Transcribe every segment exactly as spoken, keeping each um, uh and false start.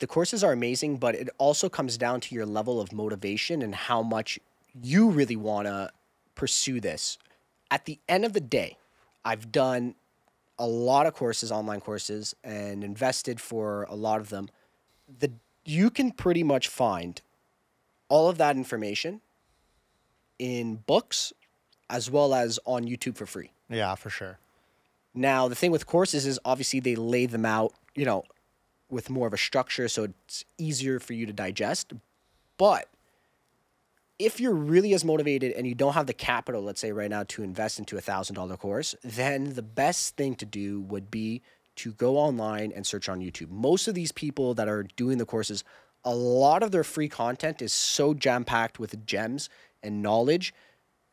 The courses are amazing, but it also comes down to your level of motivation and how much you really want to pursue this. At the end of the day, I've done a lot of courses, online courses, and invested for a lot of them. The, you can pretty much find all of that information in books as well as on YouTube for free. Yeah, for sure. Now, the thing with courses is obviously they lay them out, you know, with more of a structure, so it's easier for you to digest. But if you're really as motivated and you don't have the capital, let's say right now, to invest into a thousand dollar course, then the best thing to do would be to go online and search on YouTube. Most of these people that are doing the courses, a lot of their free content is so jam-packed with gems and knowledge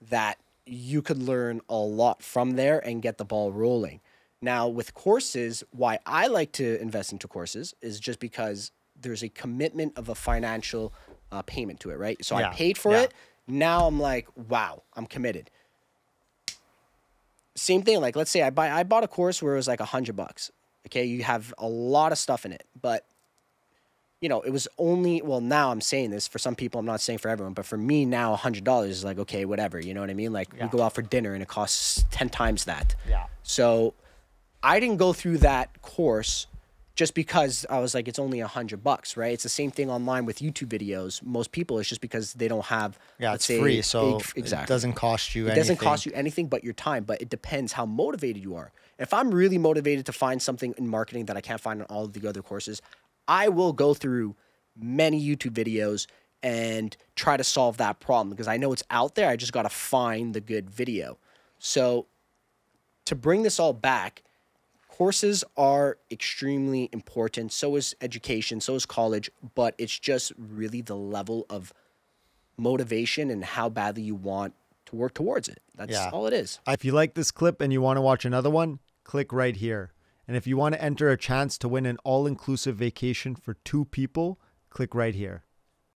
that you could learn a lot from there and get the ball rolling. Now, with courses, why I like to invest into courses is just because there's a commitment of a financial Uh, payment to it, right? So yeah, I paid for yeah. it. Now I'm like, wow, I'm committed. Same thing. Like, let's say I buy, I bought a course where it was like a hundred bucks. Okay. You have a lot of stuff in it, but you know, it was only, well, now I'm saying this for some people, I'm not saying for everyone, but for me now, a hundred dollars is like, okay, whatever. You know what I mean? Like yeah. we go out for dinner and it costs ten times that. Yeah. So I didn't go through that course just because I was like, it's only a hundred bucks, right? It's the same thing online with YouTube videos. Most people, it's just because they don't have, yeah, let's it's say, free, so big, exactly. it doesn't cost you it anything. It doesn't cost you anything but your time, but it depends how motivated you are. If I'm really motivated to find something in marketing that I can't find in all of the other courses, I will go through many YouTube videos and try to solve that problem because I know it's out there. I just got to find the good video. So to bring this all back, courses are extremely important. So is education, so is college, but it's just really the level of motivation and how badly you want to work towards it. That's yeah. all it is. If you like this clip and you want to watch another one, click right here. And if you want to enter a chance to win an all-inclusive vacation for two people, click right here.